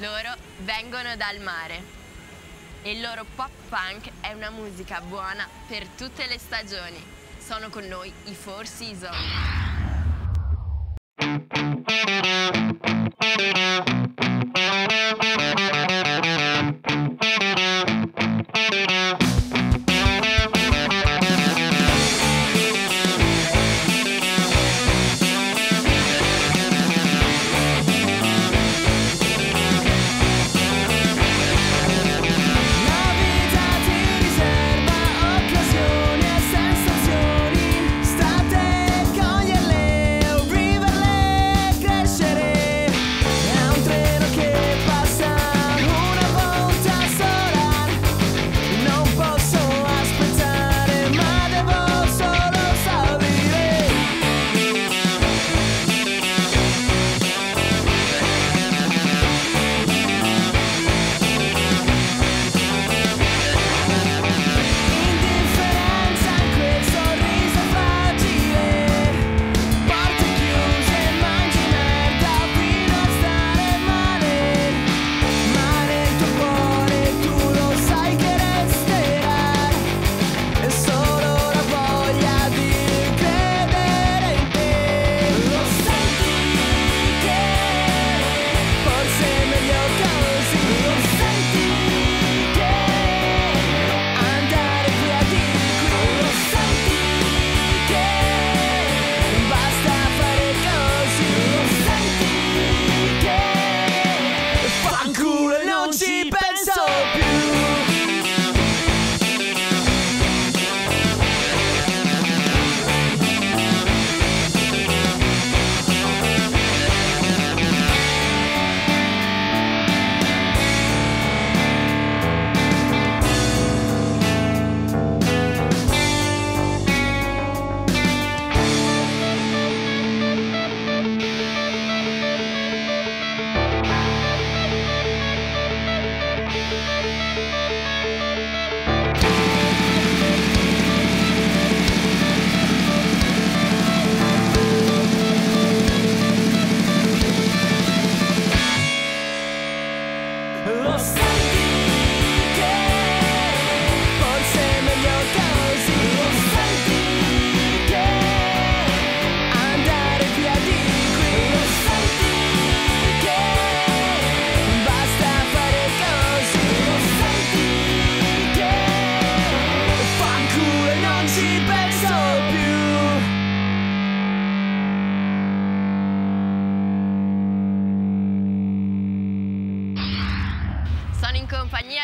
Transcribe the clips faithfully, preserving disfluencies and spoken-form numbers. Loro vengono dal mare e il loro pop punk è una musica buona per tutte le stagioni. Sono con noi i Four Seasons.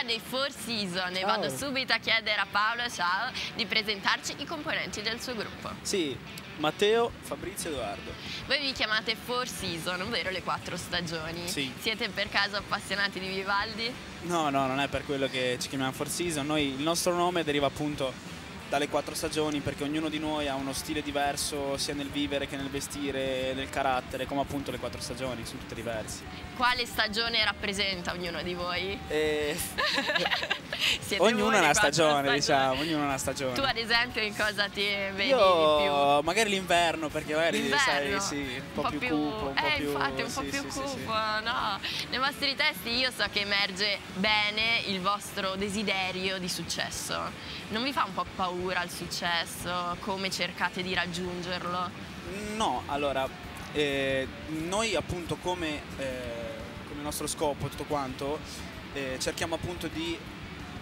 Dei Four Seasons e vado subito a chiedere a Paolo, ciao, di presentarci i componenti del suo gruppo. Sì, Matteo, Fabrizio e Edoardo. Voi vi chiamate Four Seasons, ovvero le quattro stagioni. Sì. Siete per caso appassionati di Vivaldi? No, no, non è per quello che ci chiamiamo Four Seasons. Noi, il nostro nome deriva appunto dalle quattro stagioni perché ognuno di noi ha uno stile diverso sia nel vivere che nel vestire, nel carattere, come appunto le quattro stagioni, sono tutte diverse. Quale stagione rappresenta ognuno di voi? Eh... ognuno ha una stagione, diciamo, ognuno ha una stagione. Tu ad esempio in cosa ti vedi Io... di più? Magari l'inverno, perché magari sai, sì, un po' un più, più cupo, un po' eh, più... infatti, un sì, po' più sì, cupo, sì, sì. no? Nei vostri testi io so che emerge bene il vostro desiderio di successo. Non vi fa un po' paura al successo, come cercate di raggiungerlo? No, allora eh, noi appunto come, eh, come nostro scopo tutto quanto eh, cerchiamo appunto di,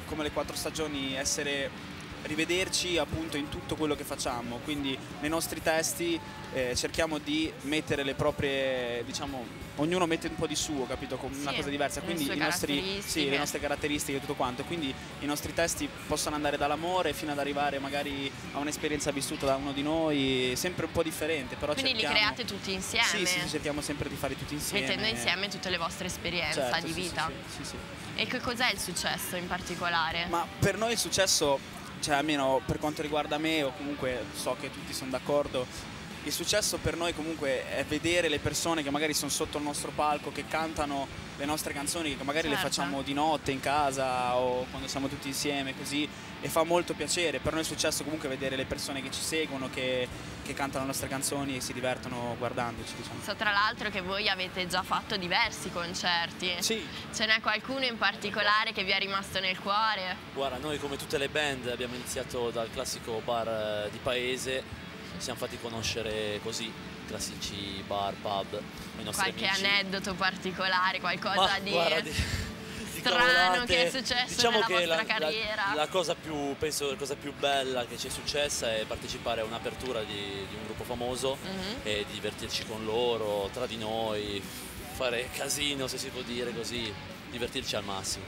come le quattro stagioni, essere rivederci appunto in tutto quello che facciamo, quindi nei nostri testi eh, cerchiamo di mettere le proprie, diciamo, ognuno mette un po' di suo, capito, con sì, una cosa diversa, quindi i nostri, sì, le nostre caratteristiche e tutto quanto, quindi i nostri testi possono andare dall'amore fino ad arrivare magari a un'esperienza vissuta da uno di noi, sempre un po' differente, però quindi cerchiamo, li create tutti insieme? Sì, sì, cerchiamo sempre di fare tutti insieme, mettendo insieme tutte le vostre esperienze, certo, di sì, vita sì, sì, sì, sì. E che cos'è il successo in particolare? Ma per noi il successo, cioè almeno per quanto riguarda me, o comunque so che tutti sono d'accordo, il successo per noi comunque è vedere le persone che magari sono sotto il nostro palco, che cantano le nostre canzoni, che magari certo. le facciamo di notte in casa o quando siamo tutti insieme così, e fa molto piacere. Per noi è successo comunque vedere le persone che ci seguono, che, che cantano le nostre canzoni e si divertono guardandoci, diciamo. So, tra l'altro, che voi avete già fatto diversi concerti. Sì. Ce n'è qualcuno in particolare che vi è rimasto nel cuore? Guarda, noi come tutte le band abbiamo iniziato dal classico bar di paese. Siamo fatti conoscere così, classici bar, pub, i nostri amici. Qualche aneddoto particolare, qualcosa di, guarda, di, di strano cavolate. Che è successo diciamo nella che vostra la, carriera? La, la cosa più, penso la cosa più bella che ci è successa è partecipare a un'apertura di, di un gruppo famoso mm-hmm. e di divertirci con loro, tra di noi, fare casino, se si può dire così, divertirci al massimo.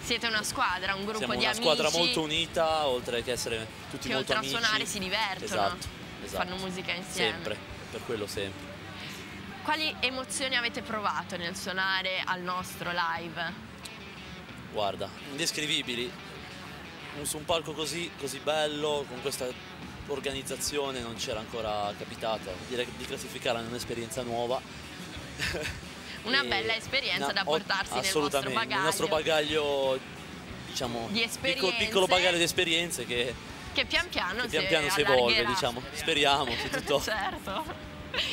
Siete una squadra, un gruppo Siamo di amici. Siamo una squadra molto unita, oltre che essere tutti che molto amici. Che oltre a suonare si divertono, esatto, esatto. fanno musica insieme. Sempre, per quello sempre. Quali emozioni avete provato nel suonare al nostro live? Guarda, indescrivibili. Su un palco così, così bello, con questa organizzazione non c'era ancora capitato. Direi di classificarla in un'esperienza nuova. Una bella esperienza una, da portarsi nel vostro bagaglio. Assolutamente, il nostro bagaglio, diciamo, di esperienze, piccolo, piccolo bagaglio di esperienze che, che pian piano, che pian piano si evolve, diciamo. Speriamo, se tutto... certo,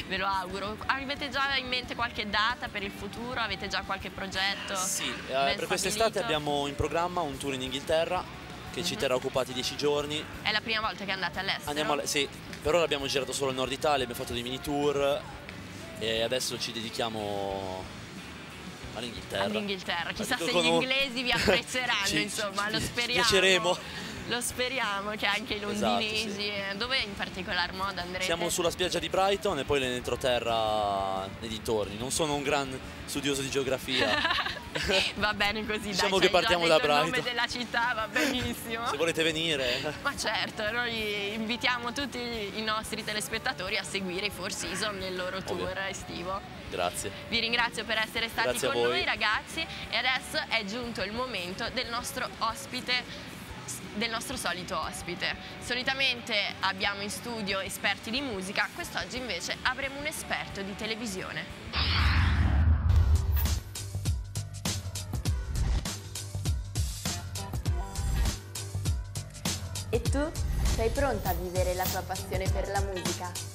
ve lo auguro. Avete già in mente qualche data per il futuro? Avete già qualche progetto? Sì, eh, per quest'estate abbiamo in programma un tour in Inghilterra che mm-hmm. ci terrà occupati dieci giorni. È la prima volta che andate all'estero? Andiamo all... Sì, per ora abbiamo girato solo il nord Italia, abbiamo fatto dei mini tour. E adesso ci dedichiamo all'Inghilterra. All'Inghilterra, chissà se gli inglesi vi apprezzeranno, ci, insomma, ci, lo speriamo. Piaceremo. Lo speriamo che anche i londinesi. Esatto, sì. Dove in particolar modo andrete? Siamo sulla spiaggia di Brighton e poi l'entroterra nei dintorni. Non sono un gran studioso di geografia. Va bene così, diciamo, dai, che partiamo da Brighton. Il nome della città va benissimo. Se volete venire. Ma certo, noi invitiamo tutti i nostri telespettatori a seguire i Four Seasons nel loro tour Ovvio. estivo. Grazie. Vi ringrazio per essere stati Grazie con noi, ragazzi, e adesso è giunto il momento del nostro ospite, del nostro solito ospite. Solitamente abbiamo in studio esperti di musica, quest'oggi invece avremo un esperto di televisione. E tu? Sei pronta a vivere la tua passione per la musica?